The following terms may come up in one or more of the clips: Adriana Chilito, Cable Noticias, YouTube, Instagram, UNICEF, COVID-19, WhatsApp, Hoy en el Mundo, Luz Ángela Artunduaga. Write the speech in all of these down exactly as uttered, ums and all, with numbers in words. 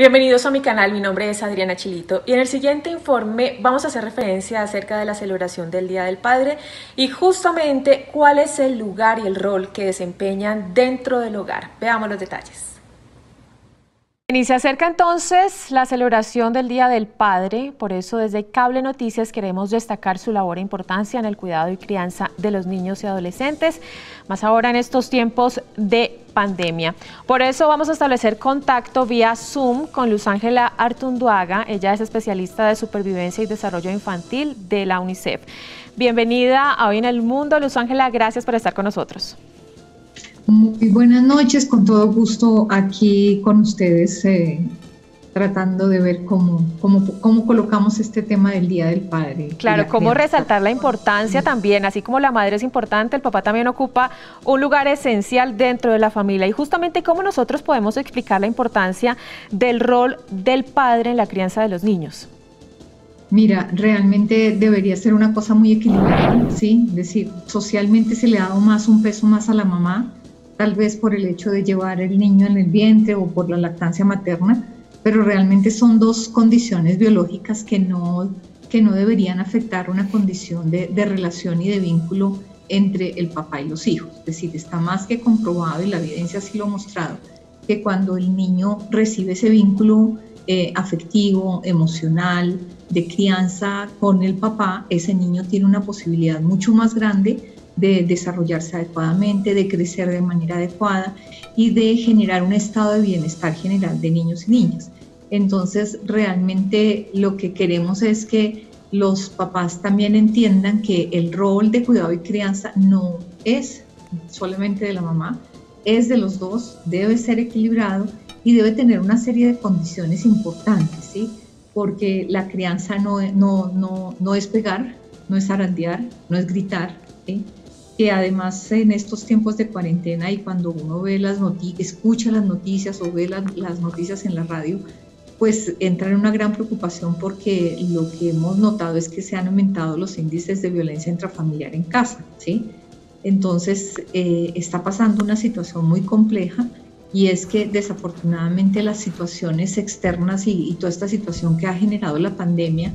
Bienvenidos a mi canal, mi nombre es Adriana Chilito y en el siguiente informe vamos a hacer referencia acerca de la celebración del Día del Padre y justamente cuál es el lugar y el rol que desempeñan dentro del hogar. Veamos los detalles. Y se acerca entonces la celebración del Día del Padre, por eso desde Cable Noticias queremos destacar su labor e importancia en el cuidado y crianza de los niños y adolescentes, más ahora en estos tiempos de pandemia. Por eso vamos a establecer contacto vía Zoom con Luz Ángela Artunduaga, ella es especialista de supervivencia y desarrollo infantil de la UNICEF. Bienvenida a Hoy en el Mundo, Luz Ángela, gracias por estar con nosotros. Muy buenas noches, con todo gusto aquí con ustedes, eh, tratando de ver cómo, cómo, cómo colocamos este tema del Día del Padre. Claro, cómo resaltar la importancia también, así como la madre es importante, el papá también ocupa un lugar esencial dentro de la familia y justamente cómo nosotros podemos explicar la importancia del rol del padre en la crianza de los niños. Mira, realmente debería ser una cosa muy equilibrada, ¿sí? Es decir, socialmente se le ha dado más un peso más a la mamá, tal vez por el hecho de llevar el niño en el vientre o por la lactancia materna, pero realmente son dos condiciones biológicas que no, que no deberían afectar una condición de, de relación y de vínculo entre el papá y los hijos. Es decir, está más que comprobado y la evidencia sí lo ha mostrado, que cuando el niño recibe ese vínculo eh, afectivo, emocional, de crianza con el papá, ese niño tiene una posibilidad mucho más grande de desarrollarse adecuadamente, de crecer de manera adecuada y de generar un estado de bienestar general de niños y niñas. Entonces, realmente lo que queremos es que los papás también entiendan que el rol de cuidado y crianza no es solamente de la mamá, es de los dos, debe ser equilibrado y debe tener una serie de condiciones importantes, ¿sí? Porque la crianza no, no, no, no es pegar, no es zarandear, no es gritar, ¿sí? Que además en estos tiempos de cuarentena y cuando uno ve las noticias, escucha las noticias o ve la, las noticias en la radio, pues entra en una gran preocupación porque lo que hemos notado es que se han aumentado los índices de violencia intrafamiliar en casa, ¿sí? Entonces eh, está pasando una situación muy compleja y es que desafortunadamente las situaciones externas y, y toda esta situación que ha generado la pandemia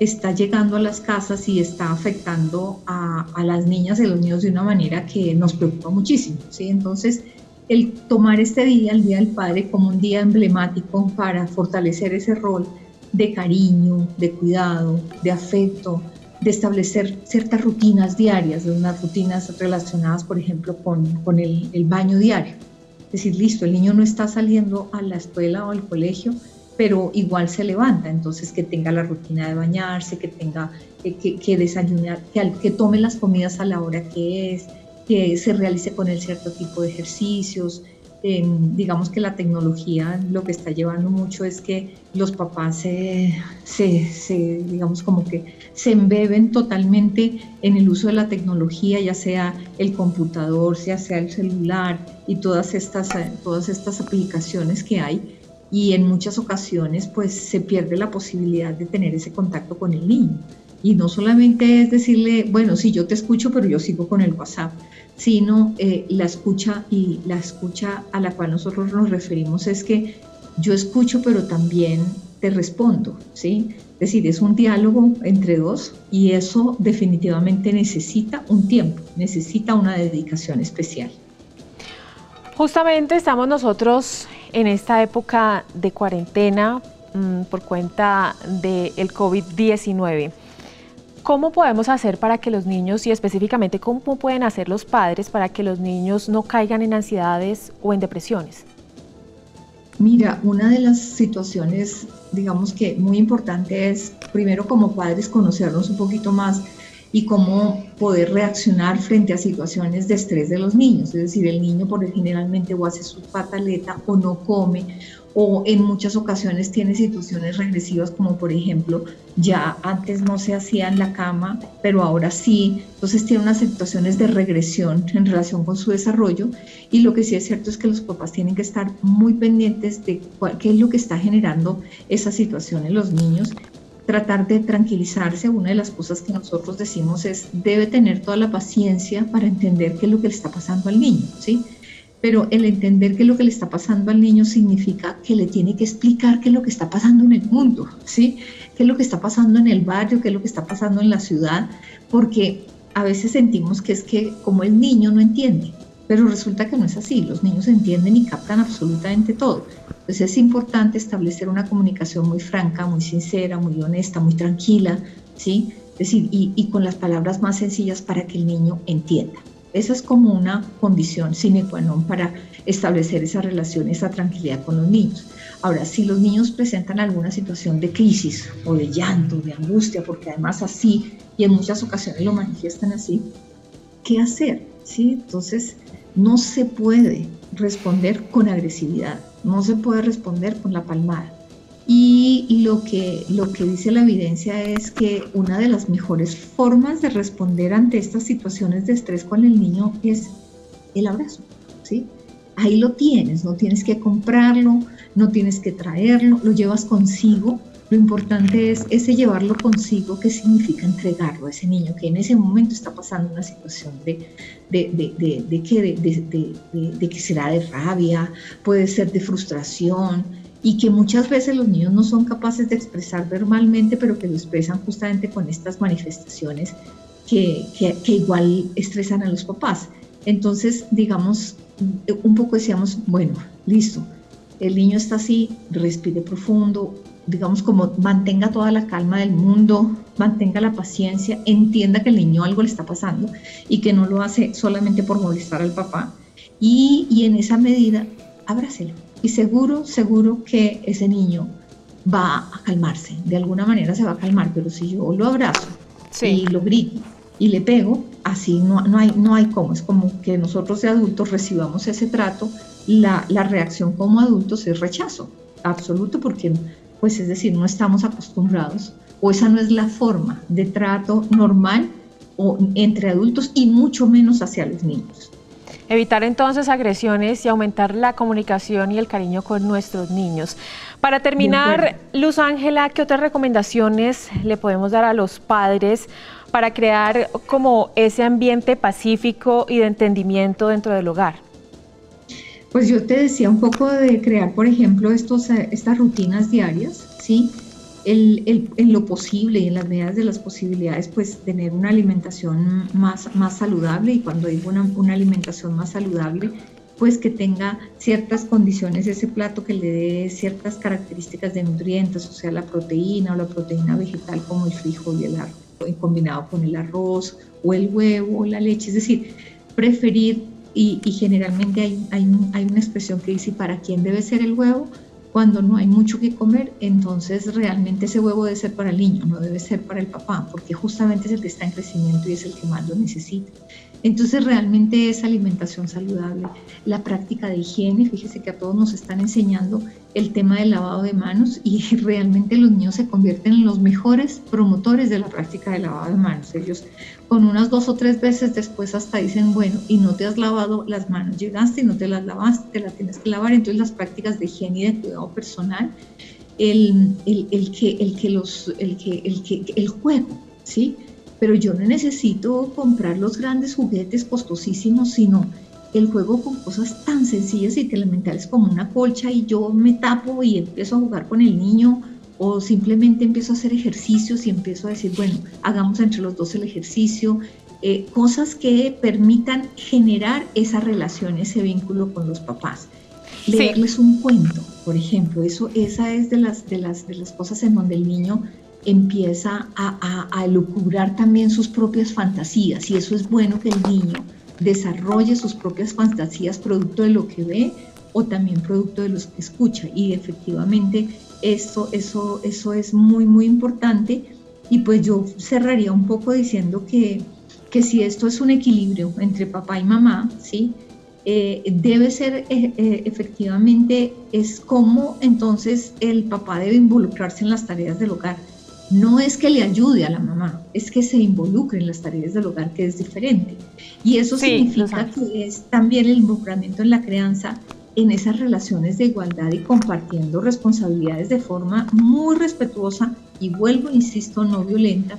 está llegando a las casas y está afectando a, a las niñas y los niños de una manera que nos preocupa muchísimo, ¿sí? Entonces, el tomar este día, el Día del Padre, como un día emblemático para fortalecer ese rol de cariño, de cuidado, de afecto, de establecer ciertas rutinas diarias, unas rutinas relacionadas, por ejemplo, con, con el, el baño diario. Es decir, listo, el niño no está saliendo a la escuela o al colegio, pero igual se levanta, entonces que tenga la rutina de bañarse, que tenga que, que, que desayunar, que, que tome las comidas a la hora que es, que se realice con él cierto tipo de ejercicios. Eh, digamos que la tecnología lo que está llevando mucho es que los papás se, se, se, digamos como que se embeben totalmente en el uso de la tecnología, ya sea el computador, ya sea el celular y todas estas, todas estas aplicaciones que hay. Y en muchas ocasiones pues se pierde la posibilidad de tener ese contacto con el niño. Y no solamente es decirle, bueno, sí, yo te escucho, pero yo sigo con el WhatsApp, sino eh, la escucha, y la escucha a la cual nosotros nos referimos es que yo escucho, pero también te respondo, ¿sí? Es decir, es un diálogo entre dos y eso definitivamente necesita un tiempo, necesita una dedicación especial. Justamente estamos nosotros en esta época de cuarentena mmm, por cuenta del COVID diecinueve. ¿Cómo podemos hacer para que los niños, y específicamente cómo pueden hacer los padres para que los niños no caigan en ansiedades o en depresiones? Mira, una de las situaciones, digamos que muy importante es, primero como padres, conocernos un poquito más y cómo poder reaccionar frente a situaciones de estrés de los niños. Es decir, el niño por él generalmente o hace su pataleta o no come, o en muchas ocasiones tiene situaciones regresivas como por ejemplo, ya antes no se hacía en la cama, pero ahora sí, entonces tiene unas situaciones de regresión en relación con su desarrollo y lo que sí es cierto es que los papás tienen que estar muy pendientes de cuál, qué es lo que está generando esa situación en los niños, tratar de tranquilizarse. Una de las cosas que nosotros decimos es, debe tener toda la paciencia para entender qué es lo que le está pasando al niño, ¿sí? pero el entender que lo que le está pasando al niño significa que le tiene que explicar qué es lo que está pasando en el mundo, ¿sí? Qué es lo que está pasando en el barrio, qué es lo que está pasando en la ciudad, porque a veces sentimos que es que como el niño no entiende, pero resulta que no es así, los niños entienden y captan absolutamente todo. Entonces es importante establecer una comunicación muy franca, muy sincera, muy honesta, muy tranquila, ¿sí? Es decir, y, y con las palabras más sencillas para que el niño entienda. Esa es como una condición sine qua non para establecer esa relación, esa tranquilidad con los niños. Ahora, si los niños presentan alguna situación de crisis o de llanto, de angustia, porque además así, y en muchas ocasiones lo manifiestan así, ¿qué hacer? ¿Sí? Entonces, no se puede responder con agresividad, no se puede responder con la palmada. Y lo que, lo que dice la evidencia es que una de las mejores formas de responder ante estas situaciones de estrés con el niño es el abrazo, ¿sí? Ahí lo tienes, no tienes que comprarlo, no tienes que traerlo, lo llevas consigo. Lo importante es ese llevarlo consigo, que significa entregarlo a ese niño que en ese momento está pasando una situación de, de, de, de, de, que, de, de, de, de que será de rabia, puede ser de frustración, y que muchas veces los niños no son capaces de expresar verbalmente, pero que lo expresan justamente con estas manifestaciones que, que, que igual estresan a los papás. Entonces, digamos, un poco decíamos, bueno, listo, el niño está así, respire profundo, digamos como mantenga toda la calma del mundo, mantenga la paciencia, entienda que el niño algo le está pasando y que no lo hace solamente por molestar al papá, y, y en esa medida, abrácelo. Y seguro, seguro que ese niño va a calmarse, de alguna manera se va a calmar, pero si yo lo abrazo sí. y lo grito y le pego, así no, no hay, no hay cómo, es como que nosotros de adultos recibamos ese trato, la, la reacción como adultos es rechazo, absoluto, porque pues es decir, no estamos acostumbrados, o esa no es la forma de trato normal o entre adultos y mucho menos hacia los niños. Evitar entonces agresiones y aumentar la comunicación y el cariño con nuestros niños. Para terminar, Luz Ángela, ¿qué otras recomendaciones le podemos dar a los padres para crear como ese ambiente pacífico y de entendimiento dentro del hogar? Pues yo te decía un poco de crear, por ejemplo, estos, estas rutinas diarias, ¿sí? El, el, en lo posible y en las medidas de las posibilidades, pues tener una alimentación más, más saludable, y cuando digo una, una alimentación más saludable, pues que tenga ciertas condiciones ese plato, que le dé ciertas características de nutrientes, o sea, la proteína o la proteína vegetal como el frijol y el arroz, combinado con el arroz o el huevo o la leche, es decir, preferir, y, y generalmente hay, hay, hay una expresión que dice, ¿para quién debe ser el huevo? Cuando no hay mucho que comer, entonces realmente ese huevo debe ser para el niño, no debe ser para el papá, porque justamente es el que está en crecimiento y es el que más lo necesita. Entonces realmente es alimentación saludable, la práctica de higiene, fíjese que a todos nos están enseñando el tema del lavado de manos, y realmente los niños se convierten en los mejores promotores de la práctica de lavado de manos. Ellos con unas dos o tres veces después hasta dicen, bueno, y no te has lavado las manos, llegaste y no te las lavaste, te las tienes que lavar. Entonces las prácticas de higiene y de cuidado personal, el, el, el, que, el, que los, el, que, el, que, el juego, ¿sí? Pero yo no necesito comprar los grandes juguetes costosísimos, sino el juego con cosas tan sencillas y elementales como una colcha, y yo me tapo y empiezo a jugar con el niño, o simplemente empiezo a hacer ejercicios y empiezo a decir, bueno, hagamos entre los dos el ejercicio, eh, cosas que permitan generar esa relación, ese vínculo con los papás. Sí. Leerles un cuento, por ejemplo, eso, esa es de las, de las, de las cosas en donde el niño empieza a, a, a lucubrar también sus propias fantasías, y eso es bueno, que el niño desarrolle sus propias fantasías producto de lo que ve o también producto de los que escucha, y efectivamente esto, eso, eso es muy muy importante. Y pues yo cerraría un poco diciendo que, que si esto es un equilibrio entre papá y mamá, ¿sí? Eh, debe ser eh, eh, efectivamente, es como entonces el papá debe involucrarse en las tareas del hogar. No es que le ayude a la mamá, es que se involucre en las tareas del hogar, que es diferente. Y eso sí, significa que es también el involucramiento en la crianza, en esas relaciones de igualdad y compartiendo responsabilidades de forma muy respetuosa y, vuelvo, insisto, no violenta,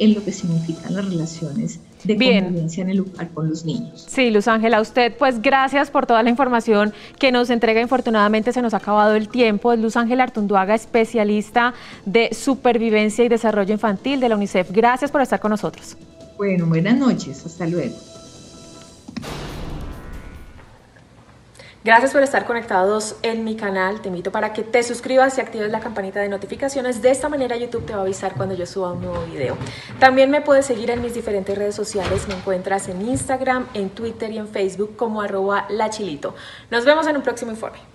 en lo que significan las relaciones de convivencia en el hogar con los niños. Sí, Luz Ángela, usted, pues gracias por toda la información que nos entrega. Infortunadamente se nos ha acabado el tiempo. Luz Ángela Artunduaga, especialista de supervivencia y desarrollo infantil de la UNICEF. Gracias por estar con nosotros. Bueno, buenas noches, hasta luego. Gracias por estar conectados en mi canal. Te invito para que te suscribas y actives la campanita de notificaciones. De esta manera YouTube te va a avisar cuando yo suba un nuevo video. También me puedes seguir en mis diferentes redes sociales. Me encuentras en Instagram, en Twitter y en Facebook como arroba lachilito. Nos vemos en un próximo informe.